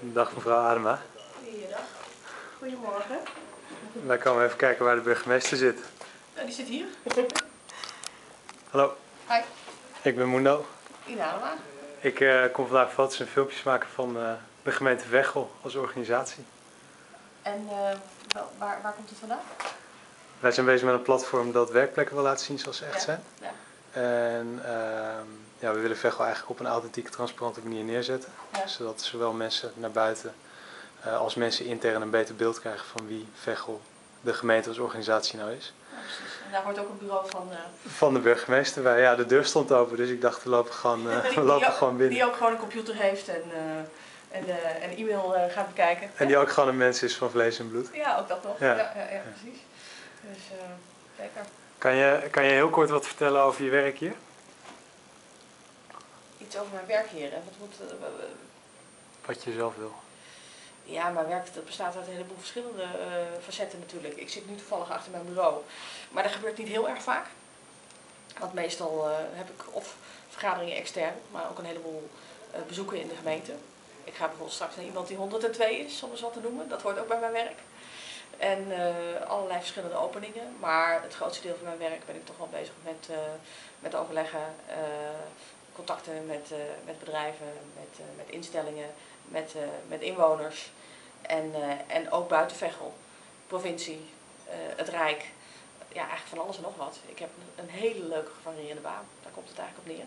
Dag mevrouw Adema. Goeiedag. Goedemorgen. Wij komen even kijken waar de burgemeester zit. Nou, die zit hier. Hallo. Hi. Ik ben Mundo. Ina Adema. Ik kom vandaag foto's en filmpjes maken van de gemeente Veghel als organisatie. En waar komt het vandaan? Wij zijn bezig met een platform dat werkplekken wil laten zien zoals ze echt zijn. Ja. En we willen Veghel eigenlijk op een authentieke, transparante manier neerzetten. Ja. Zodat zowel mensen naar buiten als mensen intern een beter beeld krijgen van wie Veghel, de gemeente als organisatie, nou is. Ja, precies. En daar hoort ook een bureau van de... Van de burgemeester bij. Ja, de deur stond open, dus ik dacht we lopen gewoon, gewoon binnen. Die ook gewoon een computer heeft en e-mail gaat bekijken. En die ook gewoon een mens is van vlees en bloed. Ja, ook dat nog. Ja, ja precies. Dus zeker. Kan je heel kort wat vertellen over je werk hier? Iets over mijn werk hier. En wat je zelf wil. Ja, mijn werk dat bestaat uit een heleboel verschillende facetten natuurlijk. Ik zit nu toevallig achter mijn bureau. Maar dat gebeurt niet heel erg vaak. Want meestal heb ik of vergaderingen extern, maar ook een heleboel bezoeken in de gemeente. Ik ga bijvoorbeeld straks naar iemand die 102 is, om eens wat te noemen. Dat hoort ook bij mijn werk. En allerlei verschillende openingen. Maar het grootste deel van mijn werk ben ik toch wel bezig met overleggen, contacten met bedrijven, met instellingen, met inwoners. En ook buiten Veghel, provincie, het Rijk. Ja, eigenlijk van alles en nog wat. Ik heb een hele leuke gevarieerde baan. Daar komt het eigenlijk op neer.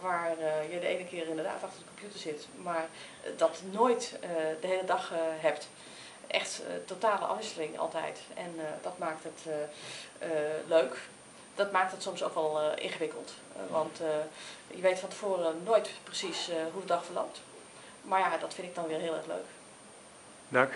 Waar je de ene keer inderdaad achter de computer zit, maar dat nooit de hele dag hebt. Echt totale afwisseling altijd. En dat maakt het leuk. Dat maakt het soms ook wel ingewikkeld. Want je weet van tevoren nooit precies hoe de dag verloopt. Maar ja, dat vind ik dan weer heel erg leuk. Dank.